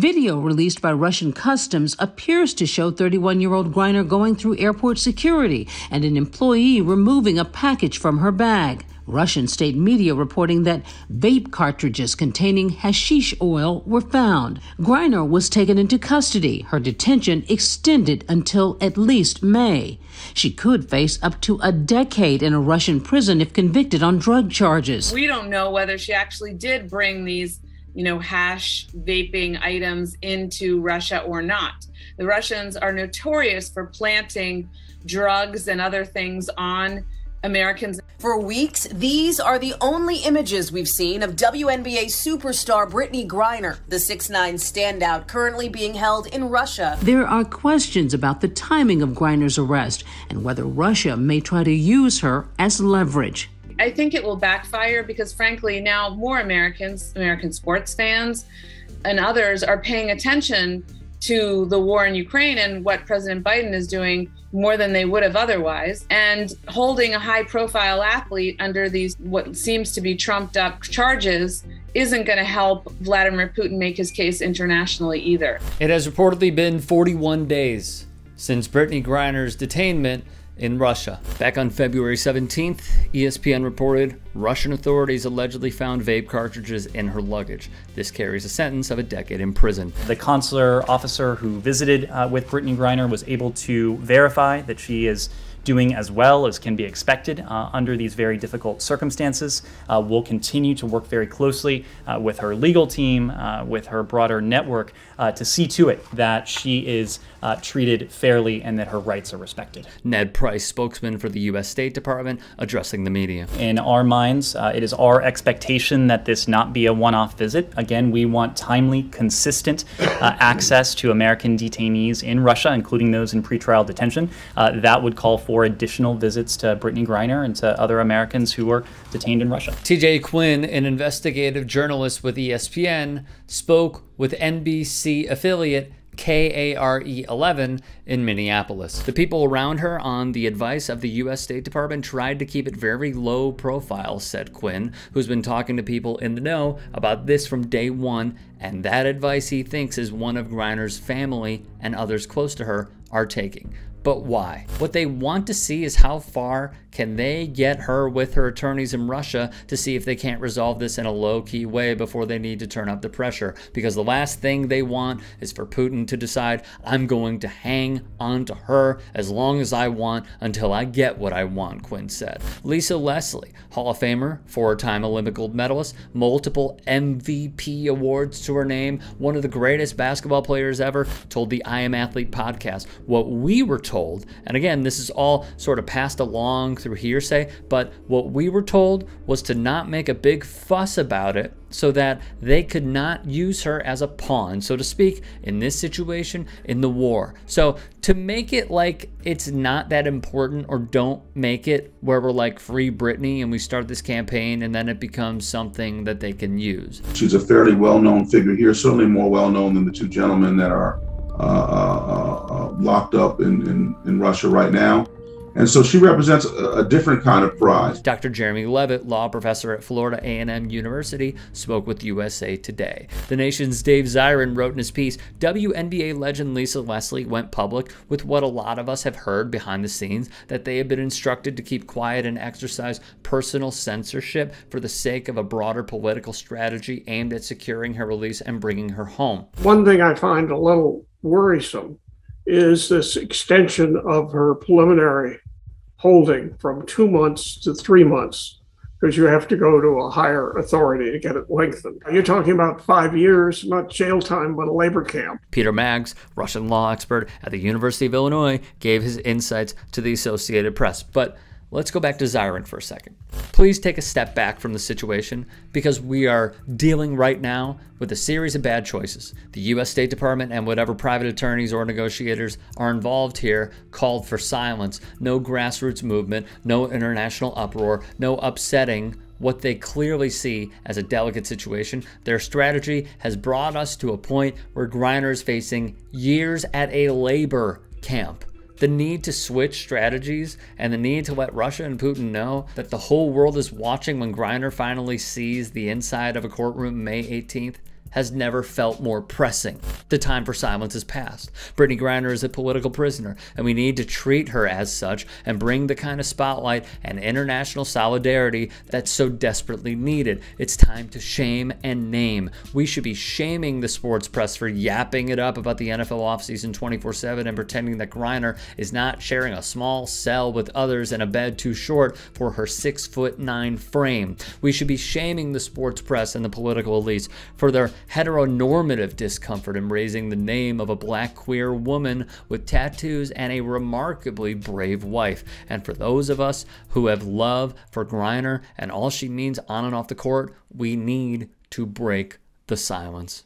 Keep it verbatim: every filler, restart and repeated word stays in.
Video released by Russian customs appears to show thirty-one-year-old Griner going through airport security and an employee removing a package from her bag. Russian state media reporting that vape cartridges containing hashish oil were found. Griner was taken into custody, her detention extended until at least May. She could face up to a decade in a Russian prison if convicted on drug charges. We don't know whether she actually did bring these, you know, hash vaping items into Russia or not. The Russians are notorious for planting drugs and other things on Americans. For weeks, these are the only images we've seen of W N B A superstar Brittney Griner, the six nine standout currently being held in Russia. There are questions about the timing of Griner's arrest and whether Russia may try to use her as leverage. I think it will backfire because, frankly, now more Americans, American sports fans and others are paying attention to the war in Ukraine and what President Biden is doing more than they would have otherwise. And holding a high profile athlete under these what seems to be trumped up charges isn't going to help Vladimir Putin make his case internationally either. It has reportedly been forty-one days since Brittney Griner's detainment in Russia. Back on February seventeenth, E S P N reported Russian authorities allegedly found vape cartridges in her luggage. This carries a sentence of a decade in prison. The consular officer who visited uh, with Brittney Griner was able to verify that she is doing as well as can be expected uh, under these very difficult circumstances. Uh, we'll continue to work very closely uh, with her legal team, uh, with her broader network, uh, to see to it that she is uh, treated fairly and that her rights are respected. Ned Price, spokesman for the U S State Department, addressing the media. In our minds, uh, it is our expectation that this not be a one-off visit. Again, we want timely, consistent uh, access to American detainees in Russia, including those in pretrial detention. Uh, that would call for for additional visits to Brittney Griner and to other Americans who were detained in Russia. T J Quinn, an investigative journalist with E S P N, spoke with N B C affiliate K A R E eleven in Minneapolis. The people around her, on the advice of the U S State Department, tried to keep it very low profile, said Quinn, who's been talking to people in the know about this from day one, and that advice he thinks is one of Griner's family and others close to her are taking. But why? What they want to see is how far can they get her with her attorneys in Russia to see if they can't resolve this in a low-key way before they need to turn up the pressure. Because the last thing they want is for Putin to decide, I'm going to hang on to her as long as I want until I get what I want, Quinn said. Lisa Leslie, Hall of Famer, four-time Olympic gold medalist, multiple M V P awards to her name, one of the greatest basketball players ever, told the I Am Athlete podcast what we were told, and again, this is all sort of passed along through hearsay, but what we were told was to not make a big fuss about it so that they could not use her as a pawn, so to speak, in this situation, in the war. So to make it like it's not that important, or don't make it where we're like, free Brittney, and we start this campaign and then it becomes something that they can use. She's a fairly well-known figure here, certainly more well-known than the two gentlemen that are Uh, uh, uh, locked up in, in, in Russia right now. And so she represents a, a different kind of prize. Doctor Jeremy Levitt, law professor at Florida A and M University, spoke with U S A Today. The nation's Dave Zirin wrote in his piece, W N B A legend Lisa Leslie went public with what a lot of us have heard behind the scenes, that they have been instructed to keep quiet and exercise personal censorship for the sake of a broader political strategy aimed at securing her release and bringing her home. One thing I find a little worrisome is this extension of her preliminary holding from two months to three months, because you have to go to a higher authority to get it lengthened. You're talking about five years, not jail time, but a labor camp. Peter Maggs, Russian law expert at the University of Illinois, gave his insights to the Associated Press. But let's go back to Zirin for a second. Please take a step back from the situation, because we are dealing right now with a series of bad choices. The U S State Department and whatever private attorneys or negotiators are involved here called for silence, no grassroots movement, no international uproar, no upsetting what they clearly see as a delicate situation. Their strategy has brought us to a point where Griner is facing years at a labor camp. The need to switch strategies and the need to let Russia and Putin know that the whole world is watching when Griner finally sees the inside of a courtroom May eighteenth has never felt more pressing. The time for silence is past. Brittney Griner is a political prisoner, and we need to treat her as such and bring the kind of spotlight and international solidarity that's so desperately needed. It's time to shame and name. We should be shaming the sports press for yapping it up about the N F L offseason twenty-four seven and pretending that Griner is not sharing a small cell with others and a bed too short for her six foot nine frame. We should be shaming the sports press and the political elites for their heteronormative discomfort in raising the name of a black queer woman with tattoos and a remarkably brave wife. And for those of us who have love for Griner and all she means on and off the court, we need to break the silence.